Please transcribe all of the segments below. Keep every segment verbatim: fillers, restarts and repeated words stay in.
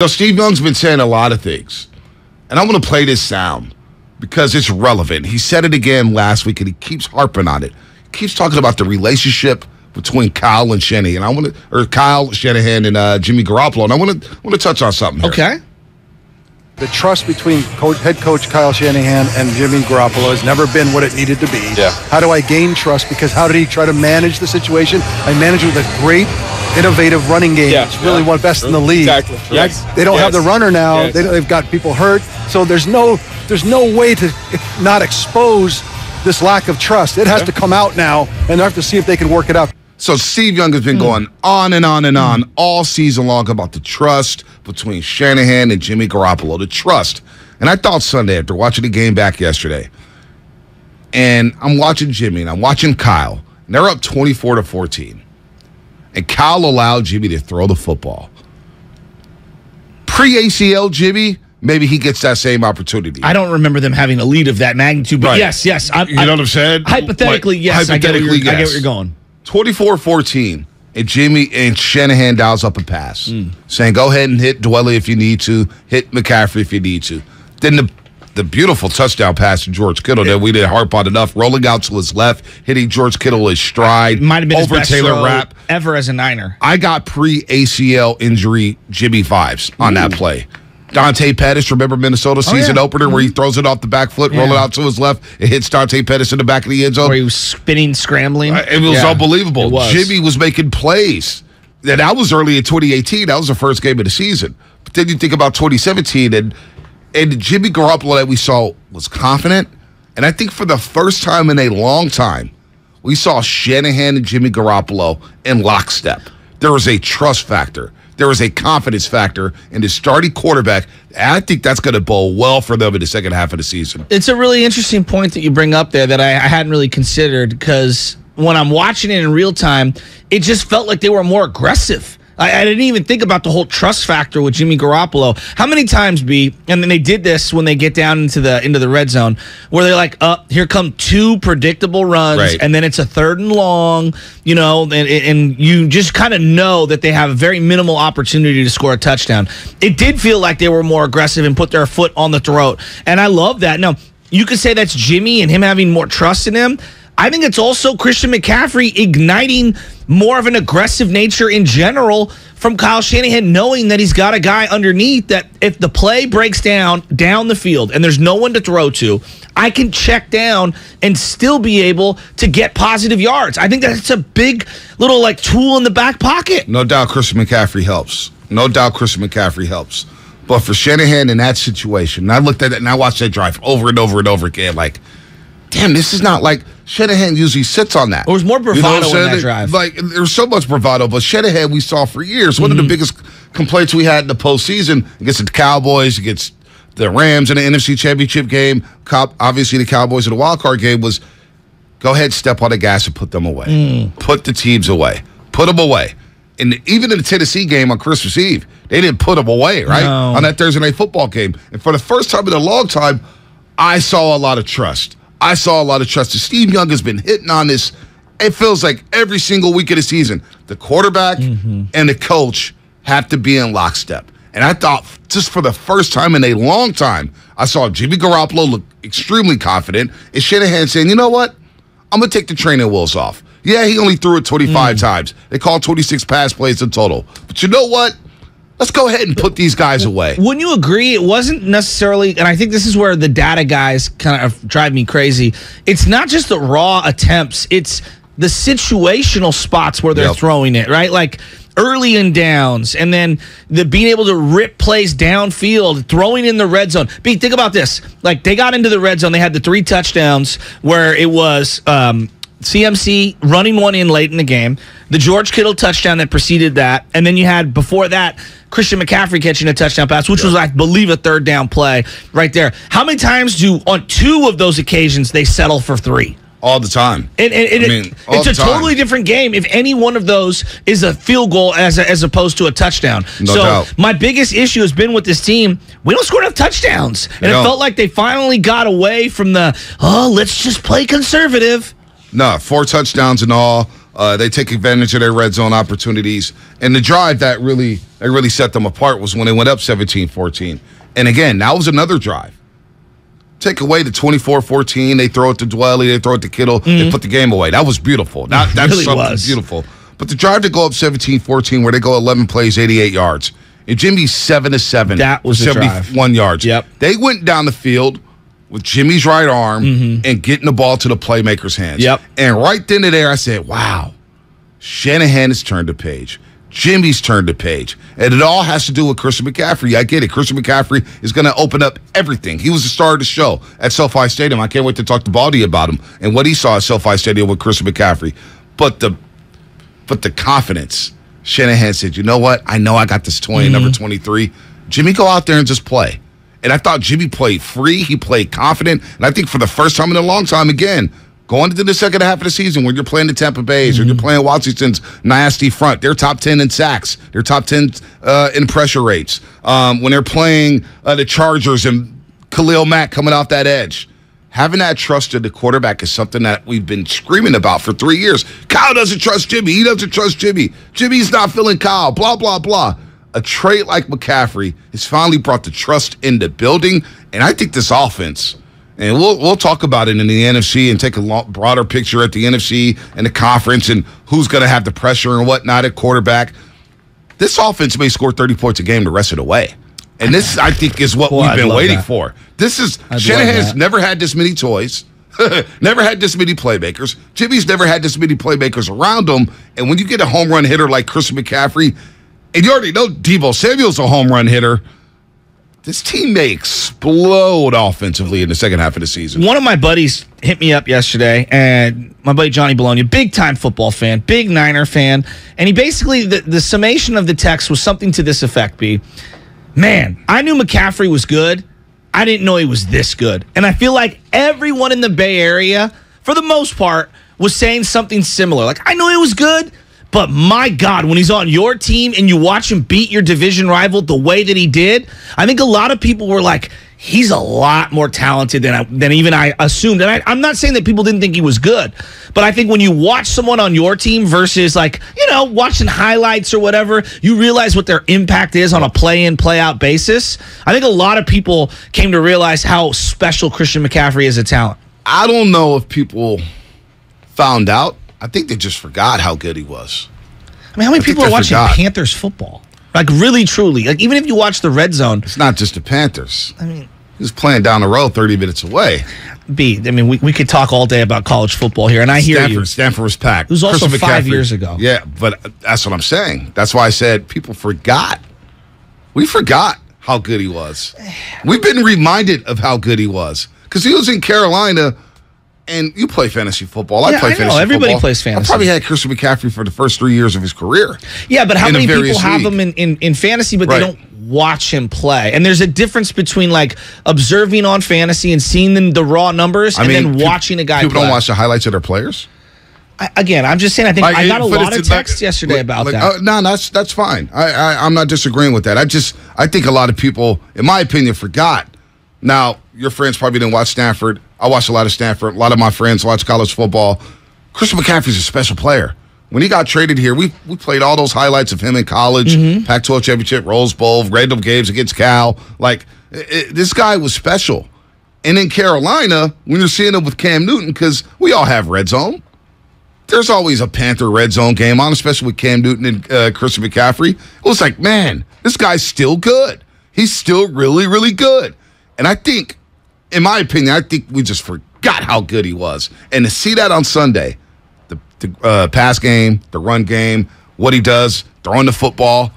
You know, Steve Young's been saying a lot of things, and I'm going to play this sound because it's relevant. He said it again last week, and he keeps harping on it. He keeps talking about the relationship between Kyle and Shanahan, and I want to, or Kyle Shanahan and uh, Jimmy Garoppolo, and I want to want to touch on something here. Okay. The trust between coach, head coach Kyle Shanahan and Jimmy Garoppolo has never been what it needed to be. Yeah. How do I gain trust? Because how did he try to manage the situation? I managed with a great, innovative running game. Yeah. It's really yeah. one best True. in the league. Exactly. Yes. They don't yes. have the runner now. Yes. They, they've got people hurt. So there's no, there's no way to not expose this lack of trust. It has yeah. to come out now, and they have to see if they can work it out. So Steve Young has been mm. going on and on and on mm. all season long about the trust between Shanahan and Jimmy Garoppolo, the trust. And I thought Sunday after watching the game back yesterday, and I'm watching Jimmy and I'm watching Kyle, and they're up twenty-four to fourteen. And Kyle allowed Jimmy to throw the football. Pre-A C L Jimmy, maybe he gets that same opportunity. I don't remember them having a lead of that magnitude, but right. yes, yes. I, you know I, what I'm saying? Hypothetically, like, yes, hypothetically, I get yes. I get where you're going. twenty-four fourteen, and Jimmy and Shanahan dials up a pass, mm. saying, go ahead and hit Dwelley if you need to, hit McCaffrey if you need to. Then the the beautiful touchdown pass to George Kittle yeah. that we didn't harp on enough, rolling out to his left, hitting George Kittle his stride, might have been over his best Taylor Rapp. Ever as a Niner. I got pre-A C L injury Jimmy vibes on Ooh. that play. Dante Pettis, remember Minnesota season oh, yeah. opener where he throws it off the back foot, yeah. rolling out to his left, it hits Dante Pettis in the back of the end zone. Where he was spinning, scrambling. It was yeah, unbelievable. It was. Jimmy was making plays. And that was early in twenty eighteen. That was the first game of the season. But then you think about twenty seventeen, and, and Jimmy Garoppolo that we saw was confident. And I think for the first time in a long time, we saw Shanahan and Jimmy Garoppolo in lockstep. There was a trust factor. There is a confidence factor in the starting quarterback. I think that's going to bode well for them in the second half of the season. It's a really interesting point that you bring up there that I, I hadn't really considered, because when I'm watching it in real time, it just felt like they were more aggressive. I, I didn't even think about the whole trust factor with Jimmy Garoppolo. How many times, B, and then they did this when they get down into the into the red zone, where they're like, uh, here come two predictable runs, right. and then it's a third and long, you know, and, and you just kind of know that they have a very minimal opportunity to score a touchdown. It did feel like they were more aggressive and put their foot on the throat, and I love that. Now, you could say that's Jimmy and him having more trust in him. I think it's also Christian McCaffrey igniting more of an aggressive nature in general from Kyle Shanahan, knowing that he's got a guy underneath that if the play breaks down, down the field, and there's no one to throw to, I can check down and still be able to get positive yards. I think that's a big little like tool in the back pocket. No doubt Christian McCaffrey helps. No doubt Christian McCaffrey helps. But for Shanahan in that situation, and I looked at it and I watched that drive over and over and over again, like, damn, this is not like Shanahan usually sits on that. There was more bravado you know in that drive. Like, there's so much bravado, but Shanahan we saw for years. Mm-hmm. One of the biggest complaints we had in the postseason against the Cowboys, against the Rams in the N F C Championship game, obviously the Cowboys in the wild card game, was go ahead, step on the gas and put them away. Mm. Put the teams away. Put them away. And even in the Tennessee game on Christmas Eve, they didn't put them away, right? No. On that Thursday night football game. And for the first time in a long time, I saw a lot of trust. I saw a lot of trust. Steve Young has been hitting on this. It feels like every single week of the season, the quarterback mm-hmm. and the coach have to be in lockstep. And I thought, just for the first time in a long time, I saw Jimmy Garoppolo look extremely confident, and Shanahan saying, you know what? I'm going to take the training wheels off. Yeah, he only threw it twenty-five mm. times. They called twenty-six pass plays in total. But you know what? Let's go ahead and put these guys away. Wouldn't you agree? It wasn't necessarily, and I think this is where the data guys kind of drive me crazy. It's not just the raw attempts. It's the situational spots where they're yep. throwing it, right? Like early in downs, and then the being able to rip plays downfield, throwing in the red zone. B, think about this. Like, they got into the red zone. They had the three touchdowns where it was um, – C M C running one in late in the game, the George Kittle touchdown that preceded that, and then you had before that Christian McCaffrey catching a touchdown pass, which yeah. was, I believe, a third down play right there. How many times do, on two of those occasions, they settle for three? All the time. And, and, and I mean, all it's the a time. Totally different game if any one of those is a field goal as a, as opposed to a touchdown. No so doubt. My biggest issue has been with this team, we don't score enough touchdowns. And they it don't. felt like they finally got away from the, oh, let's just play conservative. No, four touchdowns in all. Uh, they take advantage of their red zone opportunities. And the drive that really that really set them apart was when they went up seventeen fourteen. And again, that was another drive. Take away the twenty-four fourteen. They throw it to Dwelley. They throw it to Kittle. Mm-hmm. They put the game away. That was beautiful. That, that's really something was. beautiful. But the drive to go up seventeen fourteen where they go eleven plays, eighty-eight yards. And Jimmy's seven to seven. That was the drive. seventy-one yards. Yep. They went down the field with Jimmy's right arm mm-hmm. and getting the ball to the playmaker's hands. Yep. And right then and there, I said, wow, Shanahan has turned the page. Jimmy's turned the page. And it all has to do with Christian McCaffrey. I get it. Christian McCaffrey is going to open up everything. He was the star of the show at SoFi Stadium. I can't wait to talk to Baldy about him and what he saw at SoFi Stadium with Christian McCaffrey. But the, but the confidence. Shanahan said, you know what? I know I got this toy mm-hmm. number twenty-three. Jimmy, go out there and just play. And I thought Jimmy played free. He played confident. And I think for the first time in a long time, again, going into the second half of the season when you're playing the Tampa Bays mm-hmm. or you're playing Washington's nasty front, they're top ten in sacks. They're top ten uh, in pressure rates. Um, when they're playing uh, the Chargers and Khalil Mack coming off that edge, having that trust in the quarterback is something that we've been screaming about for three years. Kyle doesn't trust Jimmy. He doesn't trust Jimmy. Jimmy's not feeling Kyle, blah, blah, blah. A trait like McCaffrey has finally brought the trust in the building, and I think this offense, and we'll we'll talk about it in the N F C and take a long, broader picture at the N F C and the conference and who's going to have the pressure and whatnot at quarterback. This offense may score thirty points a game the rest of the way, and this, I think, is what Boy, we've I'd been waiting that. for. This is I'd Shanahan's never had this many toys, never had this many playmakers. Jimmy's never had this many playmakers around him, and when you get a home run hitter like Christian McCaffrey, and you already know Deebo Samuel's a home run hitter. This team may explode offensively in the second half of the season. One of my buddies hit me up yesterday, and my buddy Johnny Bologna, big-time football fan, big Niner fan, and he basically, the, the summation of the text was something to this effect, B. Man, I knew McCaffrey was good. I didn't know he was this good. And I feel like everyone in the Bay Area, for the most part, was saying something similar. Like, I knew he was good. But my God, when he's on your team and you watch him beat your division rival the way that he did, I think a lot of people were like, he's a lot more talented than I, than even I assumed. And I, I'm not saying that people didn't think he was good, but I think when you watch someone on your team versus, like, you know, watching highlights or whatever, you realize what their impact is on a play-in, play-out basis. I think a lot of people came to realize how special Christian McCaffrey is a talent. I don't know if people found out. I think they just forgot how good he was. I mean, how many I people are watching forgot. Panthers football? Like, really, truly. Like, even if you watch the red zone. It's not just the Panthers. I mean, he was playing down the road thirty minutes away. B, I mean, we, we could talk all day about college football here, and I Stanford, hear you. Stanford was packed. It was also Christian five McCaffrey. years ago. Yeah, but that's what I'm saying. That's why I said people forgot. We forgot how good he was. We've been reminded of how good he was. Because he was in Carolina. And you play fantasy football. I yeah, play I know. fantasy Everybody football. Everybody plays fantasy. I probably had Christian McCaffrey for the first three years of his career. Yeah, but how many people have league. him in, in, in fantasy, but right. they don't watch him play? And there's a difference between, like, observing on fantasy and seeing the, the raw numbers I and mean, then watching a guy people play. People don't watch the highlights of their players? I, again, I'm just saying, I think I, I got a lot of texts yesterday like, about like, that. Uh, no, that's that's fine. I, I, I'm not disagreeing with that. I just, I think a lot of people, in my opinion, forgot. Now, your friends probably didn't watch Stanford. I watch a lot of Stanford. A lot of my friends watch college football. Christian McCaffrey's a special player. When he got traded here, we we played all those highlights of him in college, mm-hmm. Pac twelve championship, Rose Bowl, random games against Cal. Like, it, it, this guy was special. And in Carolina, when you're seeing him with Cam Newton, because we all have red zone, there's always a Panther red zone game on, especially with Cam Newton and uh, Christian McCaffrey. It was like, man, this guy's still good. He's still really, really good. And I think, in my opinion, I think we just forgot how good he was. And to see that on Sunday, the, the uh, pass game, the run game, what he does, throwing the football.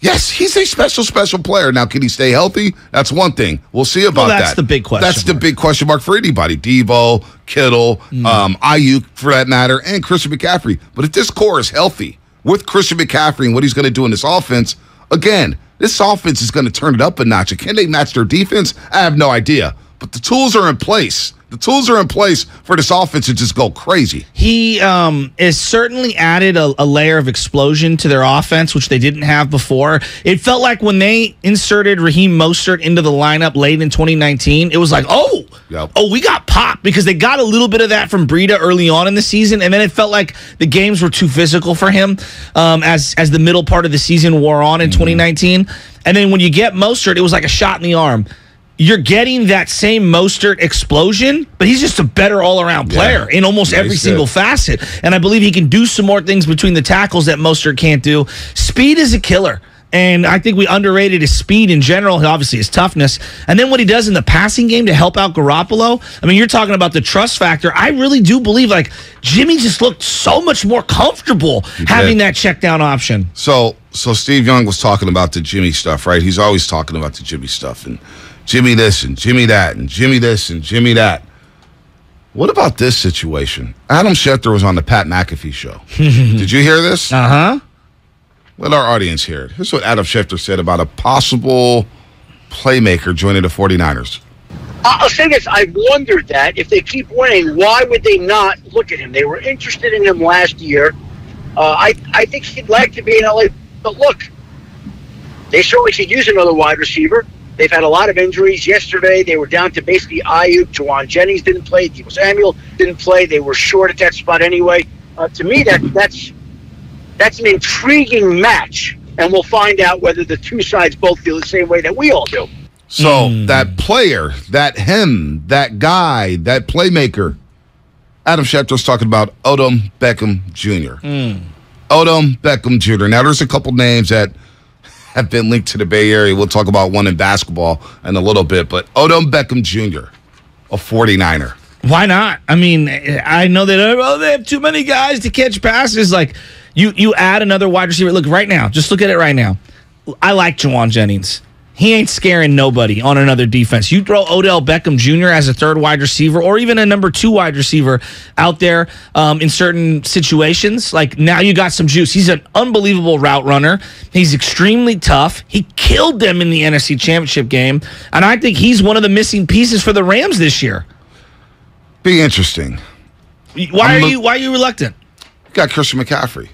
Yes, he's a special, special player. Now, can he stay healthy? That's one thing. We'll see about well, that's that. That's the big question That's mark. the big question mark for anybody. Deebo, Kittle, mm. um, Aiyuk, for that matter, and Christian McCaffrey. But if this core is healthy with Christian McCaffrey and what he's going to do in this offense, again, this offense is going to turn it up a notch. Can they match their defense? I have no idea. But the tools are in place the tools are in place for this offense to just go crazy. He um, has certainly added a, a layer of explosion to their offense, which they didn't have before. It felt like when they inserted Raheem Mostert into the lineup late in twenty nineteen, it was like, oh, yep. oh, we got pop, because they got a little bit of that from Breida early on in the season, and then it felt like the games were too physical for him um, as, as the middle part of the season wore on in mm. twenty nineteen. And then when you get Mostert, it was like a shot in the arm. You're getting that same Mostert explosion, but he's just a better all-around player yeah. in almost yeah, every single good. facet. And I believe he can do some more things between the tackles that Mostert can't do. Speed is a killer. And I think we underrated his speed in general, obviously his toughness. And then what he does in the passing game to help out Garoppolo. I mean, you're talking about the trust factor. I really do believe, like, Jimmy just looked so much more comfortable he having did. that check down option. So, so Steve Young was talking about the Jimmy stuff, right? He's always talking about the Jimmy stuff and Jimmy this and Jimmy that and Jimmy this and Jimmy that. What about this situation? Adam Schefter was on the Pat McAfee show. Did you hear this? Uh-huh. Let our audience hear it. Here's what Adam Schefter said about a possible playmaker joining the forty-niners. I'll say this. I wondered that if they keep winning, why would they not look at him? They were interested in him last year. Uh, I, I think he'd like to be in L A. But look, they certainly could use another wide receiver. They've had a lot of injuries. Yesterday, they were down to basically Aiyuk. Juwan Jennings didn't play. Debo Samuel didn't play. They were short at that spot anyway. Uh, to me, that that's... That's an intriguing match, and we'll find out whether the two sides both feel the same way that we all do. So mm. that player, that him, that guy, that playmaker, Adam Schefter's talking about Odell Beckham Junior Mm. Odell Beckham Junior Now, there's a couple names that have been linked to the Bay Area. We'll talk about one in basketball in a little bit, but Odell Beckham Junior, a forty-niner. Why not? I mean, I know that oh, they have too many guys to catch passes. Like, you you add another wide receiver. Look, right now, just look at it right now. I like Juwan Jennings. He ain't scaring nobody on another defense. You throw Odell Beckham Junior as a third wide receiver or even a number two wide receiver out there um, in certain situations. Like, now you got some juice. He's an unbelievable route runner. He's extremely tough. He killed them in the N F C Championship game. And I think he's one of the missing pieces for the Rams this year. Be interesting. Why are you why are you reluctant? You got Christian McCaffrey.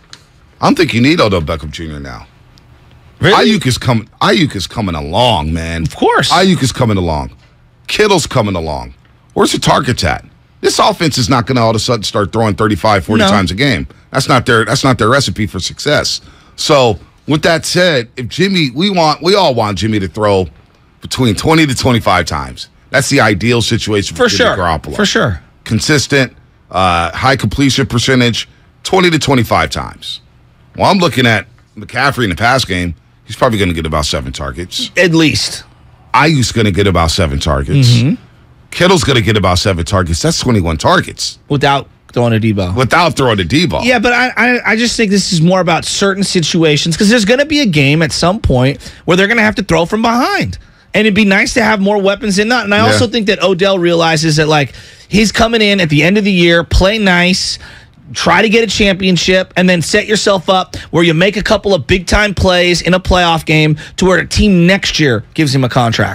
I don't think you need Odell Beckham Junior now. Really? Aiyuk is coming Aiyuk is coming along, man. Of course. Aiyuk is coming along. Kittle's coming along. Where's the targets at? This offense is not gonna all of a sudden start throwing thirty-five, forty no. times a game. That's not their that's not their recipe for success. So with that said, if Jimmy we want we all want Jimmy to throw between twenty to twenty-five times. That's the ideal situation for, for sure. Garoppolo. For sure. Consistent, uh, high completion percentage, twenty to twenty-five times. Well, I'm looking at McCaffrey in the pass game. He's probably going to get about seven targets. At least. Ayuk's going to get about seven targets. Mm-hmm. Kittle's going to get about seven targets. That's twenty-one targets. Without throwing a deep ball. Without throwing a deep ball. Yeah, but I, I, I just think this is more about certain situations, because there's going to be a game at some point where they're going to have to throw from behind. And it'd be nice to have more weapons in that. And I yeah. also think that Odell realizes that, like, he's coming in at the end of the year, play nice, try to get a championship, and then set yourself up where you make a couple of big-time plays in a playoff game to where a team next year gives him a contract.